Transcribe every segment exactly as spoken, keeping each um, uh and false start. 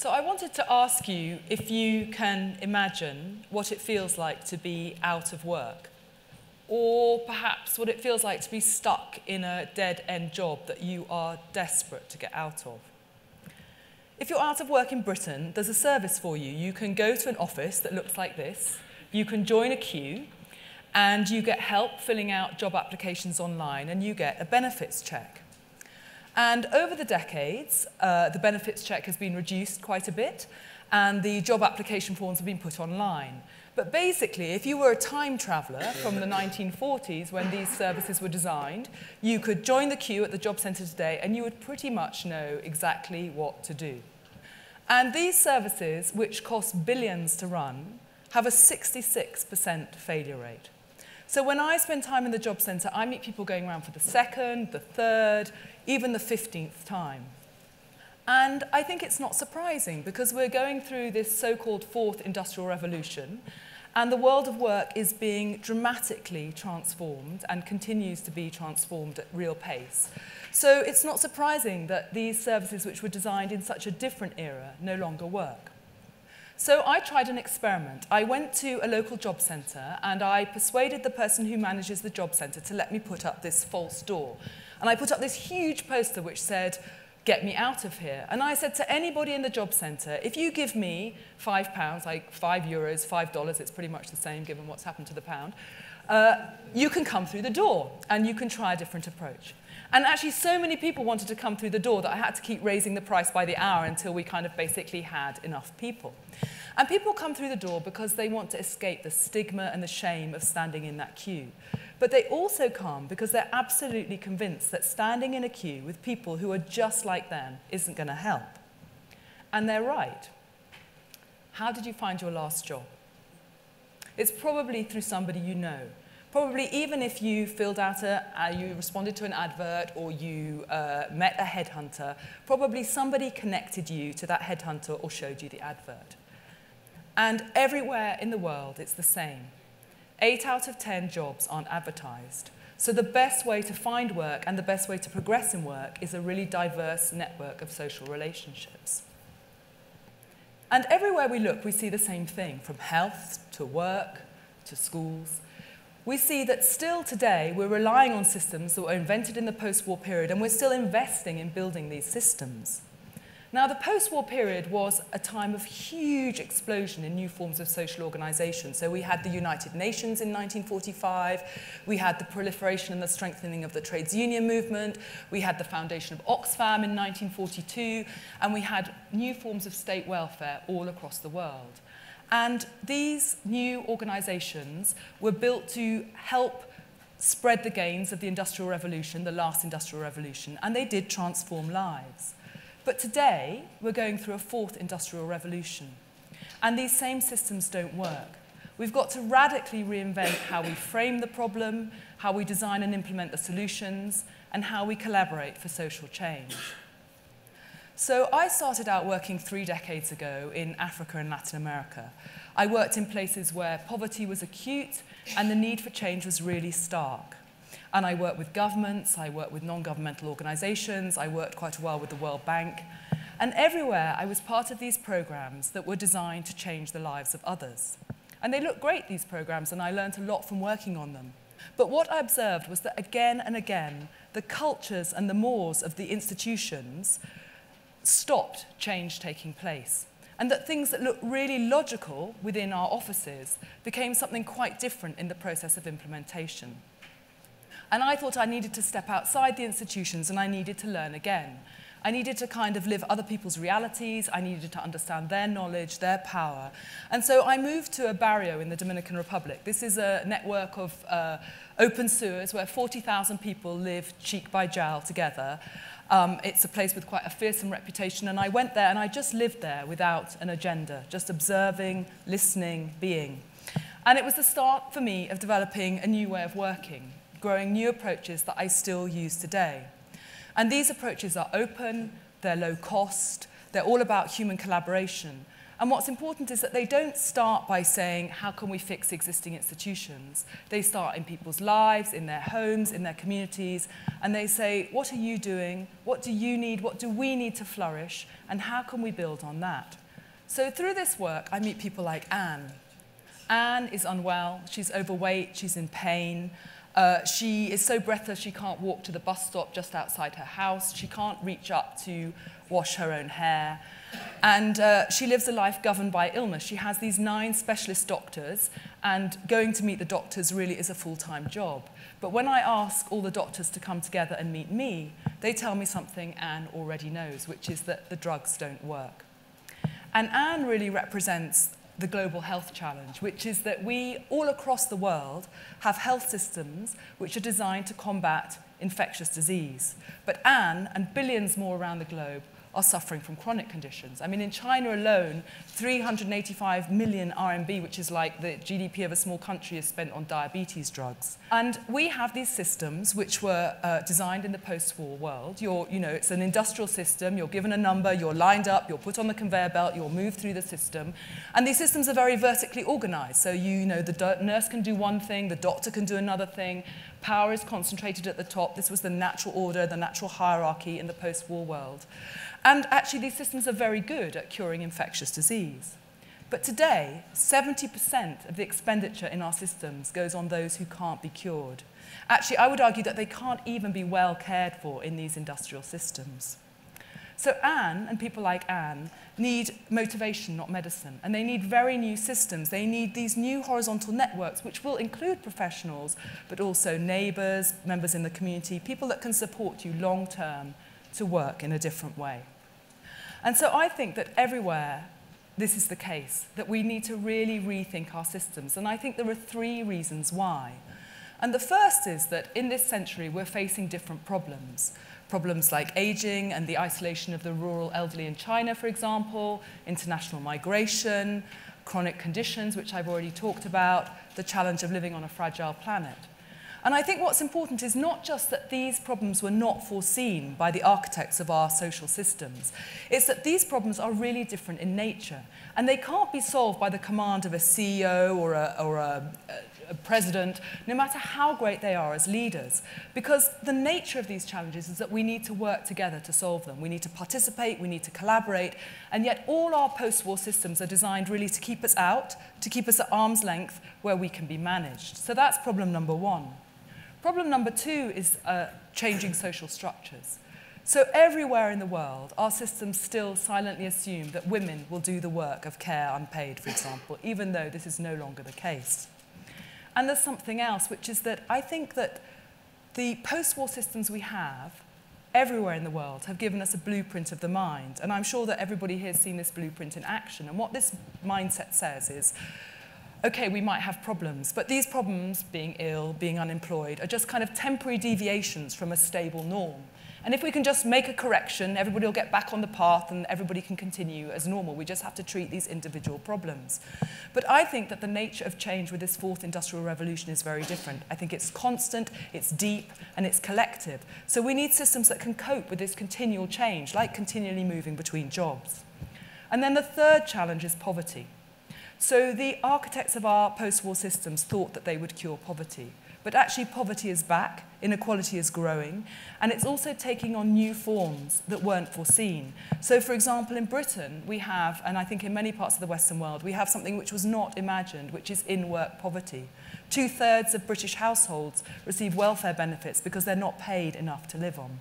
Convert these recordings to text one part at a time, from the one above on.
So I wanted to ask you if you can imagine what it feels like to be out of work, or perhaps what it feels like to be stuck in a dead-end job that you are desperate to get out of. If you're out of work in Britain, there's a service for you. You can go to an office that looks like this, you can join a queue, and you get help filling out job applications online, and you get a benefits check. And over the decades, uh, the benefits check has been reduced quite a bit, and the job application forms have been put online. But basically, if you were a time traveller from the nineteen forties, when these services were designed, you could join the queue at the job centre today, and you would pretty much know exactly what to do. And these services, which cost billions to run, have a sixty-six percent failure rate. So when I spend time in the job centre, I meet people going around for the second, the third, even the fifteenth time. And I think it's not surprising, because we're going through this so-called Fourth Industrial Revolution, and the world of work is being dramatically transformed and continues to be transformed at real pace. So it's not surprising that these services, which were designed in such a different era, no longer work. So I tried an experiment. I went to a local job centre, and I persuaded the person who manages the job centre to let me put up this false door. And I put up this huge poster which said, "Get me out of here." And I said to anybody in the job centre, if you give me five pounds, like five euros, five dollars, it's pretty much the same given what's happened to the pound, uh, you can come through the door and you can try a different approach. And actually, so many people wanted to come through the door that I had to keep raising the price by the hour until we kind of basically had enough people. And people come through the door because they want to escape the stigma and the shame of standing in that queue. But they also come because they're absolutely convinced that standing in a queue with people who are just like them isn't going to help. And they're right. How did you find your last job? It's probably through somebody you know. Probably even if you filled out a, uh, you responded to an advert, or you uh, met a headhunter, probably somebody connected you to that headhunter or showed you the advert. And everywhere in the world, it's the same. Eight out of ten jobs aren't advertised. So the best way to find work and the best way to progress in work is a really diverse network of social relationships. And everywhere we look, we see the same thing, from health to work to schools. We see that still today we're relying on systems that were invented in the post-war period, and we're still investing in building these systems. Now, the post-war period was a time of huge explosion in new forms of social organisation. So we had the United Nations in nineteen forty-five, we had the proliferation and the strengthening of the trades union movement, we had the foundation of Oxfam in nineteen forty-two, and we had new forms of state welfare all across the world. And these new organisations were built to help spread the gains of the Industrial Revolution, the last Industrial Revolution, and they did transform lives. But today, we're going through a fourth industrial revolution, and these same systems don't work. We've got to radically reinvent how we frame the problem, how we design and implement the solutions, and how we collaborate for social change. So I started out working three decades ago in Africa and Latin America. I worked in places where poverty was acute and the need for change was really stark. And I worked with governments, I worked with non-governmental organisations, I worked quite a while with the World Bank. And everywhere I was part of these programmes that were designed to change the lives of others. And they looked great, these programmes, and I learned a lot from working on them. But what I observed was that again and again, the cultures and the mores of the institutions stopped change taking place, and that things that looked really logical within our offices became something quite different in the process of implementation. And I thought I needed to step outside the institutions, and I needed to learn again. I needed to kind of live other people's realities, I needed to understand their knowledge, their power. And so I moved to a barrio in the Dominican Republic. This is a network of uh, open sewers where forty thousand people live cheek by jowl together. Um, it's a place with quite a fearsome reputation, and I went there and I just lived there without an agenda, just observing, listening, being. And it was the start for me of developing a new way of working, growing new approaches that I still use today. And these approaches are open, they're low cost, they're all about human collaboration, And what's important is that they don't start by saying, how can we fix existing institutions? They start in people's lives, in their homes, in their communities, and they say, what are you doing? What do you need? What do we need to flourish? And how can we build on that? So through this work, I meet people like Anne. Anne is unwell, she's overweight, she's in pain. Uh, she is so breathless she can't walk to the bus stop just outside her house. She can't reach up to wash her own hair. And uh, she lives a life governed by illness. She has these nine specialist doctors, and going to meet the doctors really is a full-time job. But when I ask all the doctors to come together and meet me, they tell me something Anne already knows, which is that the drugs don't work. And Anne really represents the global health challenge, which is that we, all across the world, have health systems which are designed to combat infectious disease. But Anne and billions more around the globe are suffering from chronic conditions. I mean, in China alone, three hundred eighty-five million R M B, which is like the G D P of a small country, is spent on diabetes drugs. And we have these systems which were uh, designed in the post-war world. You're, you know, it's an industrial system. You're given a number, you're lined up, you're put on the conveyor belt, you're moved through the system. And these systems are very vertically organized. So, you know, the nurse can do one thing, the doctor can do another thing. Power is concentrated at the top. This was the natural order, the natural hierarchy in the post-war world. And actually, these systems are very good at curing infectious disease. But today, seventy percent of the expenditure in our systems goes on those who can't be cured. Actually, I would argue that they can't even be well cared for in these industrial systems. So Anne, and people like Anne, need motivation, not medicine. And they need very new systems. They need these new horizontal networks, which will include professionals, but also neighbours, members in the community, people that can support you long-term to work in a different way. And so I think that everywhere this is the case, that we need to really rethink our systems. And I think there are three reasons why. And the first is that in this century, we're facing different problems. Problems like aging and the isolation of the rural elderly in China, for example, international migration, chronic conditions, which I've already talked about, the challenge of living on a fragile planet. And I think what's important is not just that these problems were not foreseen by the architects of our social systems. It's that these problems are really different in nature. And they can't be solved by the command of a C E O or a, or a, a president, no matter how great they are as leaders. Because the nature of these challenges is that we need to work together to solve them. We need to participate, we need to collaborate. And yet all our post-war systems are designed really to keep us out, to keep us at arm's length where we can be managed. So that's problem number one. Problem number two is uh, changing social structures. So everywhere in the world, our systems still silently assume that women will do the work of care unpaid, for example, even though this is no longer the case. And there's something else, which is that I think that the post-war systems we have everywhere in the world have given us a blueprint of the mind. And I'm sure that everybody here has seen this blueprint in action. And what this mindset says is, okay, we might have problems, but these problems, being ill, being unemployed, are just kind of temporary deviations from a stable norm. And if we can just make a correction, everybody will get back on the path and everybody can continue as normal. We just have to treat these individual problems. But I think that the nature of change with this fourth industrial revolution is very different. I think it's constant, it's deep, and it's collective. So we need systems that can cope with this continual change, like continually moving between jobs. And then the third challenge is poverty. So the architects of our post-war systems thought that they would cure poverty. But actually, poverty is back, inequality is growing, and it's also taking on new forms that weren't foreseen. So, for example, in Britain, we have, and I think in many parts of the Western world, we have something which was not imagined, which is in-work poverty. Two-thirds of British households receive welfare benefits because they're not paid enough to live on.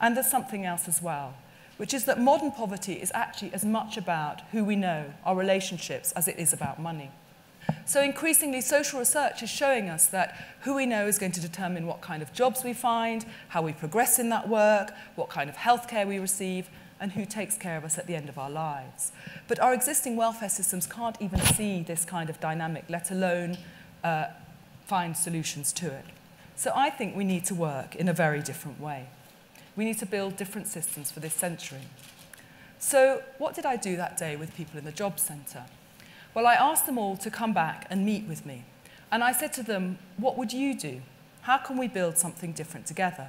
And there's something else as well, which is that modern poverty is actually as much about who we know, our relationships, as it is about money. So increasingly, social research is showing us that who we know is going to determine what kind of jobs we find, how we progress in that work, what kind of health care we receive, and who takes care of us at the end of our lives. But our existing welfare systems can't even see this kind of dynamic, let alone uh, find solutions to it. So I think we need to work in a very different way. We need to build different systems for this century. So what did I do that day with people in the job centre? Well, I asked them all to come back and meet with me. And I said to them, what would you do? How can we build something different together?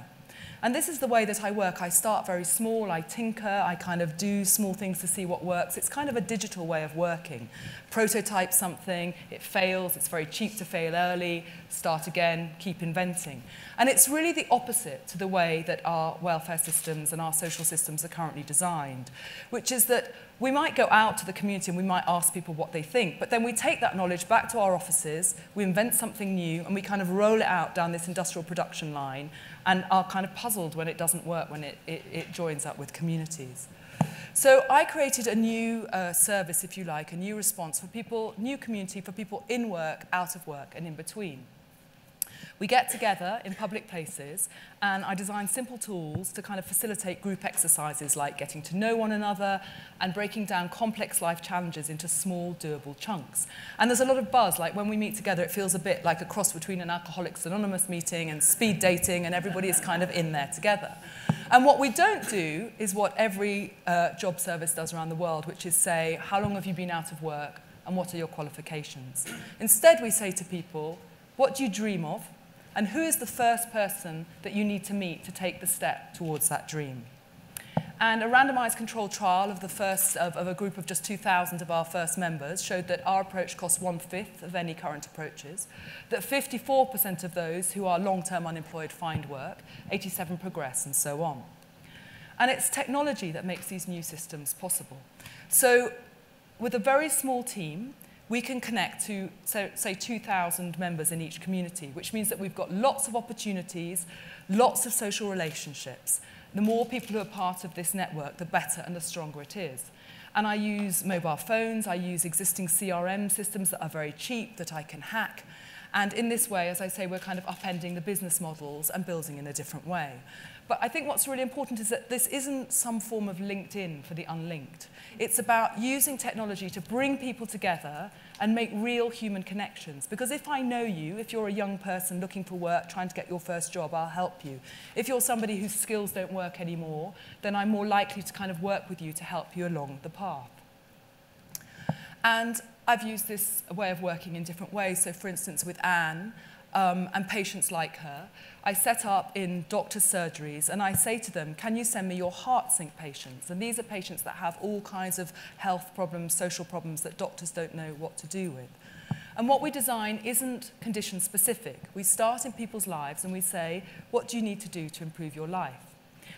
And this is the way that I work. I start very small, I tinker, I kind of do small things to see what works. It's kind of a digital way of working. Prototype something, it fails, it's very cheap to fail early, start again, keep inventing. And it's really the opposite to the way that our welfare systems and our social systems are currently designed, which is that we might go out to the community and we might ask people what they think, but then we take that knowledge back to our offices, we invent something new, and we kind of roll it out down this industrial production line and are kind of puzzled when it doesn't work, when it, it, it joins up with communities. So I created a new uh, service, if you like, a new response for people, new community, for people in work, out of work, and in between. We get together in public places, and I design simple tools to kind of facilitate group exercises like getting to know one another and breaking down complex life challenges into small, doable chunks. And there's a lot of buzz, like when we meet together, it feels a bit like a cross between an Alcoholics Anonymous meeting and speed dating, and everybody is kind of in there together. And what we don't do is what every uh, job service does around the world, which is say, how long have you been out of work, and what are your qualifications? Instead, we say to people, what do you dream of? And who is the first person that you need to meet to take the step towards that dream? And a randomized controlled trial of, the first, of, of a group of just two thousand of our first members showed that our approach costs one-fifth of any current approaches, that fifty-four percent of those who are long-term unemployed find work, eighty-seven progress, and so on. And it's technology that makes these new systems possible. So with a very small team, we can connect to, so, say, two thousand members in each community, which means that we've got lots of opportunities, lots of social relationships. The more people who are part of this network, the better and the stronger it is. And I use mobile phones, I use existing C R M systems that are very cheap, that I can hack. And in this way, as I say, we're kind of upending the business models and building in a different way. But I think what's really important is that this isn't some form of LinkedIn for the unlinked. It's about using technology to bring people together and make real human connections. Because if I know you, if you're a young person looking for work, trying to get your first job, I'll help you. If you're somebody whose skills don't work anymore, then I'm more likely to kind of work with you to help you along the path. And I've used this way of working in different ways. So for instance, with Anne, Um, and patients like her, I set up in doctor's surgeries and I say to them, can you send me your heart sink patients? And these are patients that have all kinds of health problems, social problems that doctors don't know what to do with. And what we design isn't condition specific. We start in people's lives and we say, what do you need to do to improve your life?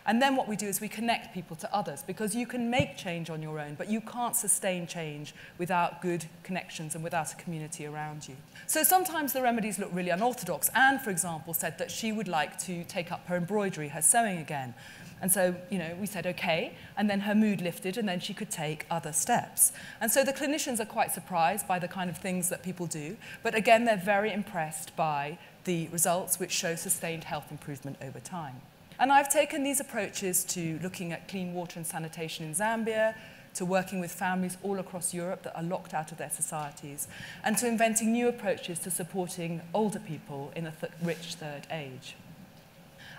And then what we do is we connect people to others, because you can make change on your own, but you can't sustain change without good connections and without a community around you. So sometimes the remedies look really unorthodox. Anne, for example, said that she would like to take up her embroidery, her sewing again. And so, you know, we said, okay, and then her mood lifted, and then she could take other steps. And so the clinicians are quite surprised by the kind of things that people do, but again, they're very impressed by the results, which show sustained health improvement over time. And I've taken these approaches to looking at clean water and sanitation in Zambia, to working with families all across Europe that are locked out of their societies, and to inventing new approaches to supporting older people in a th- rich third age.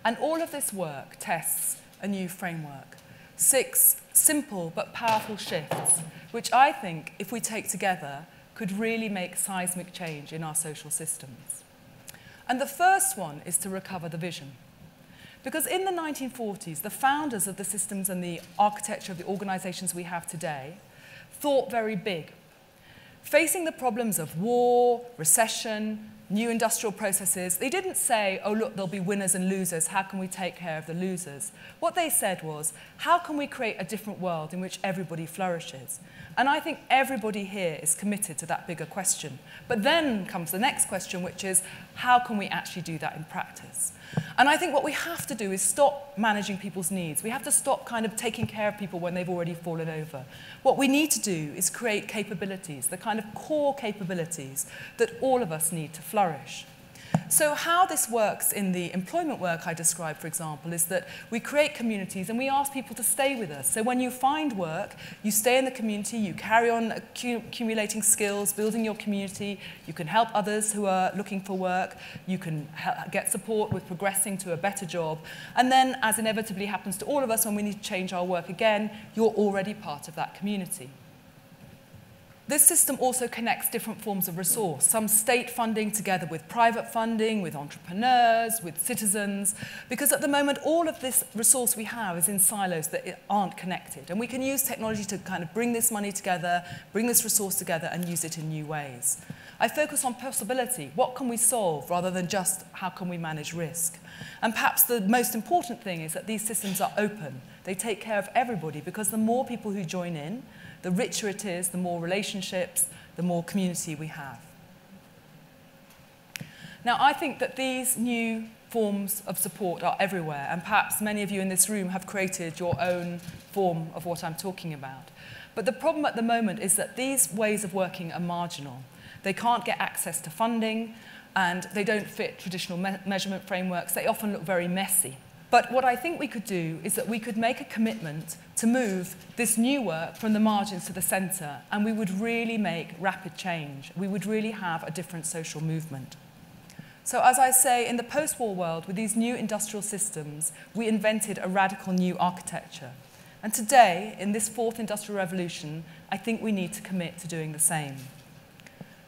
And all of this work tests a new framework. Six simple but powerful shifts, which I think, if we take together, could really make seismic change in our social systems. And the first one is to recover the vision. Because in the nineteen forties, the founders of the systems and the architecture of the organizations we have today thought very big. Facing the problems of war, recession, new industrial processes, they didn't say, oh, look, there'll be winners and losers. How can we take care of the losers? What they said was, how can we create a different world in which everybody flourishes? And I think everybody here is committed to that bigger question. But then comes the next question, which is, how can we actually do that in practice? And I think what we have to do is stop managing people's needs. We have to stop kind of taking care of people when they've already fallen over. What we need to do is create capabilities, the kind of core capabilities that all of us need to flourish. So how this works in the employment work I described, for example, is that we create communities and we ask people to stay with us. So when you find work, you stay in the community, you carry on accumulating skills, building your community, you can help others who are looking for work, you can get support with progressing to a better job. And then, as inevitably happens to all of us when we need to change our work again, you're already part of that community. This system also connects different forms of resource, some state funding together with private funding, with entrepreneurs, with citizens, because at the moment all of this resource we have is in silos that aren't connected. And we can use technology to kind of bring this money together, bring this resource together, and use it in new ways. I focus on possibility. What can we solve rather than just how can we manage risk? And perhaps the most important thing is that these systems are open. They take care of everybody, because the more people who join in, the richer it is, the more relationships, the more community we have. Now, I think that these new forms of support are everywhere, and perhaps many of you in this room have created your own form of what I'm talking about. But the problem at the moment is that these ways of working are marginal. They can't get access to funding, and they don't fit traditional me measurement frameworks. They often look very messy. But what I think we could do is that we could make a commitment to move this new work from the margins to the centre, and we would really make rapid change. We would really have a different social movement. So as I say, in the post-war world, with these new industrial systems, we invented a radical new architecture. And today, in this Fourth Industrial Revolution, I think we need to commit to doing the same.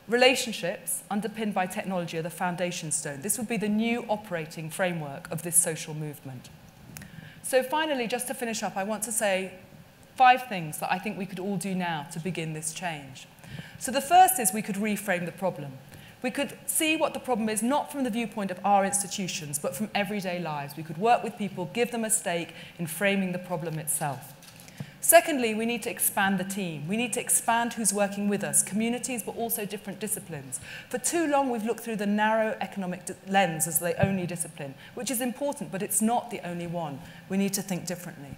Relationships, underpinned by technology, are the foundation stone. This would be the new operating framework of this social movement. So finally, just to finish up, I want to say five things that I think we could all do now to begin this change. So the first is we could reframe the problem. We could see what the problem is, not from the viewpoint of our institutions, but from everyday lives. We could work with people, give them a stake in framing the problem itself. Secondly, we need to expand the team. We need to expand who's working with us, communities, but also different disciplines. For too long, we've looked through the narrow economic lens as the only discipline, which is important, but it's not the only one. We need to think differently.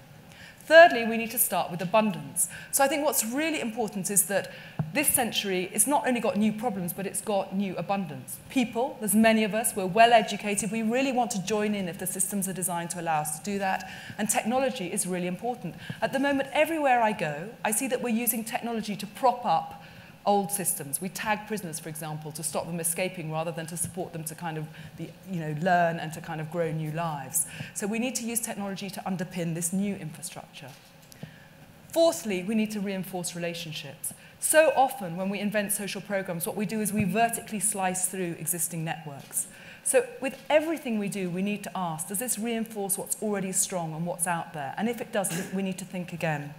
Thirdly, we need to start with abundance. So I think what's really important is that this century, it's not only got new problems, but it's got new abundance. People, there's many of us, we're well educated, we really want to join in if the systems are designed to allow us to do that, and technology is really important. At the moment, everywhere I go, I see that we're using technology to prop up old systems. We tag prisoners, for example, to stop them escaping rather than to support them to kind of be, you know, learn and to kind of grow new lives. So we need to use technology to underpin this new infrastructure. Fourthly, we need to reinforce relationships. So often when we invent social programs, what we do is we vertically slice through existing networks. So with everything we do, we need to ask, does this reinforce what's already strong and what's out there? And if it doesn't, we need to think again.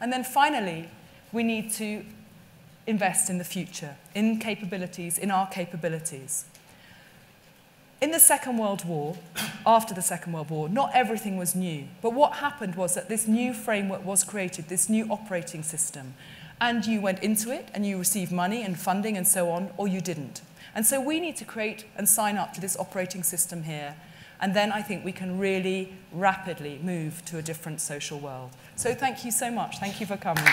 And then finally, we need to invest in the future, in capabilities, in our capabilities. In the Second World War, after the Second World War, not everything was new. But what happened was that this new framework was created, this new operating system. And you went into it, and you received money and funding and so on, or you didn't. And so we need to create and sign up to this operating system here. And then I think we can really rapidly move to a different social world. So thank you so much. Thank you for coming.